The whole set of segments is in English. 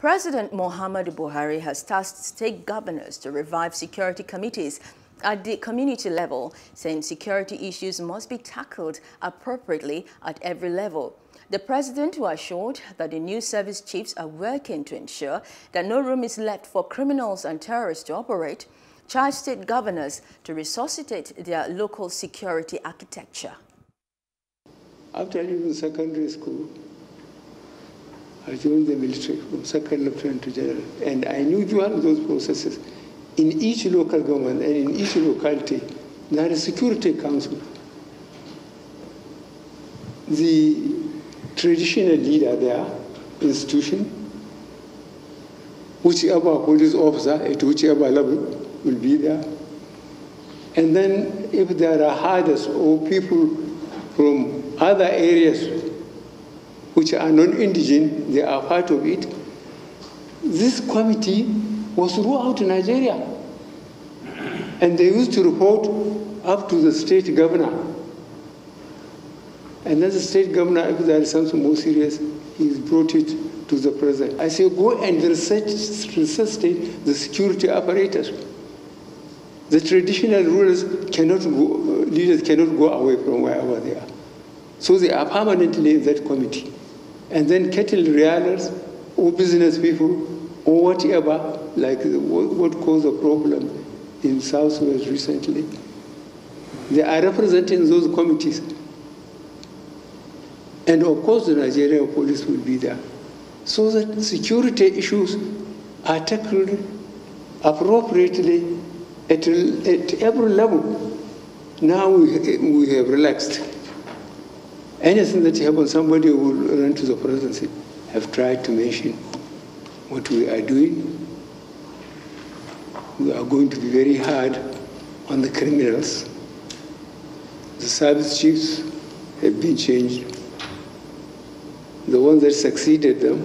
President Muhammadu Buhari has tasked state governors to revive security committees at the community level, saying security issues must be tackled appropriately at every level. The president, who assured that the new service chiefs are working to ensure that no room is left for criminals and terrorists to operate, charged state governors to resuscitate their local security architecture. After leaving secondary school, I joined the military from second lieutenant to general, and I knew throughout those processes, in each local government and in each locality, there is a security council. The traditional leader there, institution, whichever police officer at whichever level will be there. And then if there are herders or people from other areas which are non-indigenous, they are part of it. This committee was throughout Nigeria, and they used to report up to the state governor. And then the state governor, if there is something more serious, he's brought it to the president. I say, go and resuscitate the security apparatus. The traditional rulers cannot go, leaders cannot go away from wherever they are. So they are permanently in that committee. And then cattle rearers or business people or whatever, like what caused the problem in Southwest recently, they are representing those committees. And of course the Nigerian police will be there. So that security issues are tackled appropriately at every level. Now we have relaxed. Anything that happens, somebody will run to the presidency. I've tried to mention what we are doing. We are going to be very hard on the criminals. The service chiefs have been changed. The ones that succeeded them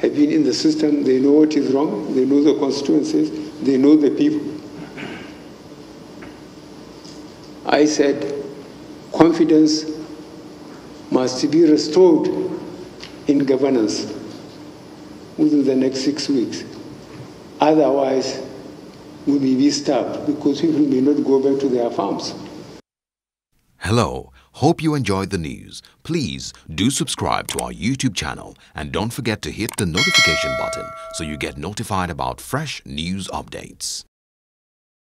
have been in the system. They know what is wrong. They know the constituencies. They know the people. I said, confidence must be restored in governance within the next 6 weeks. Otherwise, we will be starved because people may not go back to their farms. Hello, hope you enjoyed the news. Please do subscribe to our YouTube channel and don't forget to hit the notification button so you get notified about fresh news updates.